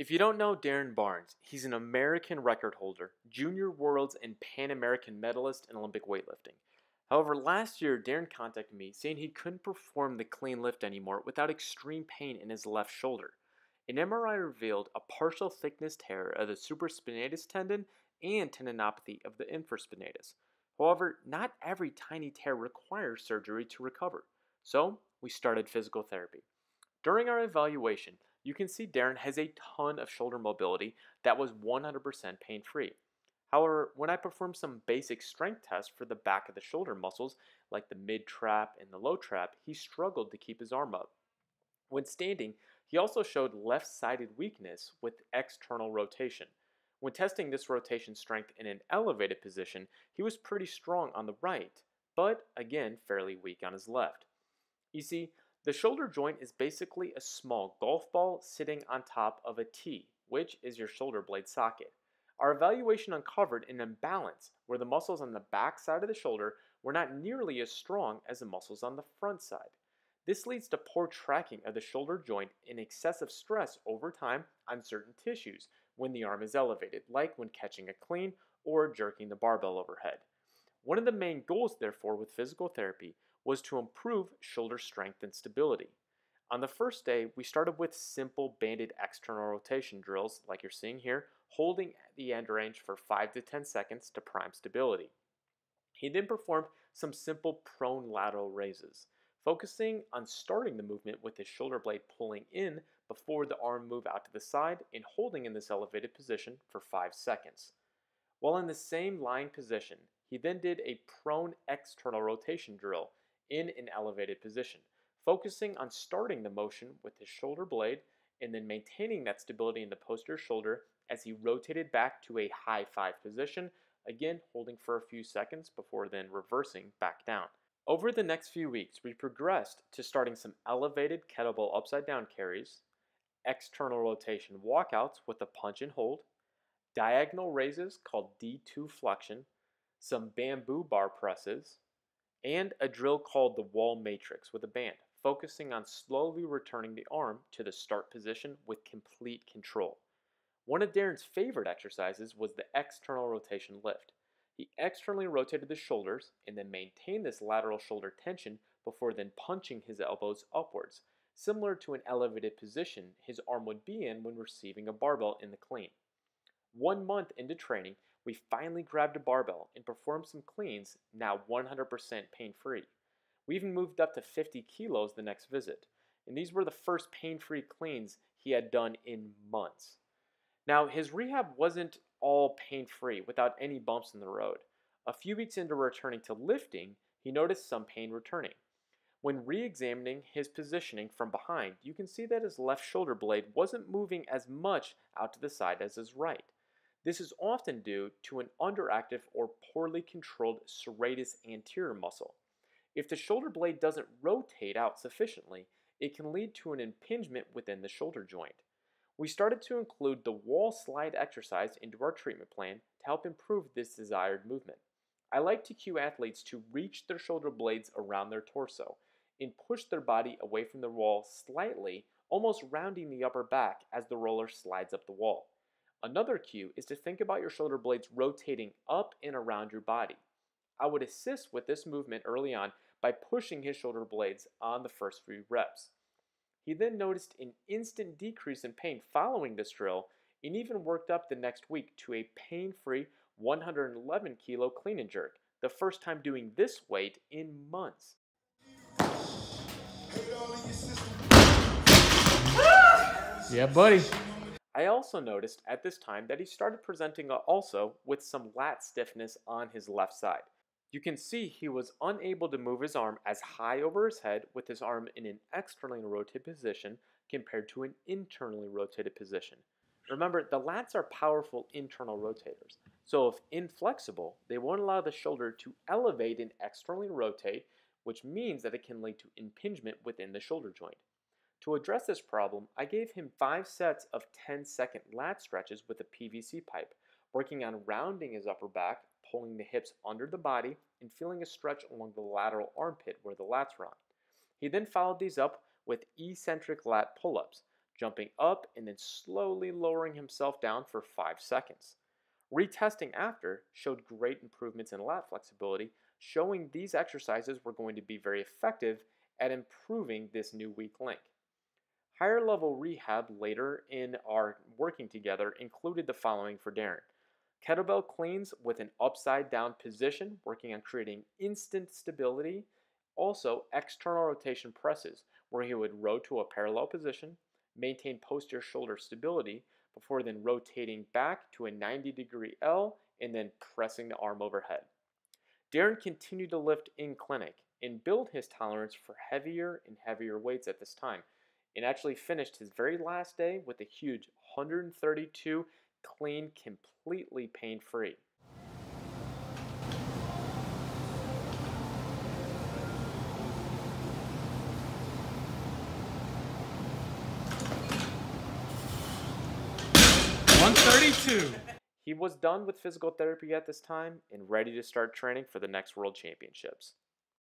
If you don't know Darren Barnes, he's an American record holder, Junior Worlds and Pan American medalist in Olympic weightlifting. However, last year Darren contacted me saying he couldn't perform the clean lift anymore without extreme pain in his left shoulder. An MRI revealed a partial thickness tear of the supraspinatus tendon and tendinopathy of the infraspinatus. However, not every tiny tear requires surgery to recover, so we started physical therapy. During our evaluation, you can see Darren has a ton of shoulder mobility that was 100% pain-free. However, when I performed some basic strength tests for the back of the shoulder muscles, like the mid-trap and the low-trap, he struggled to keep his arm up. When standing, he also showed left-sided weakness with external rotation. When testing this rotation strength in an elevated position, he was pretty strong on the right, but again, fairly weak on his left. You see, the shoulder joint is basically a small golf ball sitting on top of a T, which is your shoulder blade socket. Our evaluation uncovered an imbalance where the muscles on the back side of the shoulder were not nearly as strong as the muscles on the front side. This leads to poor tracking of the shoulder joint and excessive stress over time on certain tissues when the arm is elevated, like when catching a clean or jerking the barbell overhead. One of the main goals, therefore, with physical therapy was to improve shoulder strength and stability. On the first day, we started with simple banded external rotation drills like you're seeing here, holding the end range for 5 to 10 seconds to prime stability. He then performed some simple prone lateral raises, focusing on starting the movement with his shoulder blade pulling in before the arm moved out to the side and holding in this elevated position for 5 seconds. While in the same lying position, he then did a prone external rotation drill in an elevated position, focusing on starting the motion with his shoulder blade and then maintaining that stability in the posterior shoulder as he rotated back to a high five position, again holding for a few seconds before then reversing back down. Over the next few weeks, we progressed to starting some elevated kettlebell upside down carries, external rotation walkouts with a punch and hold, diagonal raises called D2 flexion, some bamboo bar presses, and a drill called the wall matrix with a band, focusing on slowly returning the arm to the start position with complete control. One of Darren's favorite exercises was the external rotation lift. He externally rotated the shoulders and then maintained this lateral shoulder tension before then punching his elbows upwards, similar to an elevated position his arm would be in when receiving a barbell in the clean. 1 month into training, we finally grabbed a barbell and performed some cleans, now 100% pain-free. We even moved up to 50 kilos the next visit, and these were the first pain-free cleans he had done in months. Now, his rehab wasn't all pain-free without any bumps in the road. A few weeks into returning to lifting, he noticed some pain returning. When re-examining his positioning from behind, you can see that his left shoulder blade wasn't moving as much out to the side as his right. This is often due to an underactive or poorly controlled serratus anterior muscle. If the shoulder blade doesn't rotate out sufficiently, it can lead to an impingement within the shoulder joint. We started to include the wall slide exercise into our treatment plan to help improve this desired movement. I like to cue athletes to reach their shoulder blades around their torso and push their body away from the wall slightly, almost rounding the upper back as the roller slides up the wall. Another cue is to think about your shoulder blades rotating up and around your body. I would assist with this movement early on by pushing his shoulder blades on the first few reps. He then noticed an instant decrease in pain following this drill and even worked up the next week to a pain-free 111 kilo clean and jerk, the first time doing this weight in months. Yeah, buddy. I also noticed at this time that he started presenting also with some lat stiffness on his left side. You can see he was unable to move his arm as high over his head with his arm in an externally rotated position compared to an internally rotated position. Remember, the lats are powerful internal rotators, so if inflexible, they won't allow the shoulder to elevate and externally rotate, which means that it can lead to impingement within the shoulder joint. To address this problem, I gave him 5 sets of 10-second lat stretches with a PVC pipe, working on rounding his upper back, pulling the hips under the body, and feeling a stretch along the lateral armpit where the lats run. He then followed these up with eccentric lat pull-ups, jumping up and then slowly lowering himself down for 5 seconds. Retesting after showed great improvements in lat flexibility, showing these exercises were going to be very effective at improving this new weak link. Higher level rehab later in our working together included the following for Darren. Kettlebell cleans with an upside down position, working on creating instant stability. Also, external rotation presses, where he would row to a parallel position, maintain posterior shoulder stability, before then rotating back to a 90-degree L and then pressing the arm overhead. Darren continued to lift in clinic and build his tolerance for heavier and heavier weights at this time, and actually finished his very last day with a huge 132 clean, completely pain-free. He was done with physical therapy at this time and ready to start training for the next World Championships.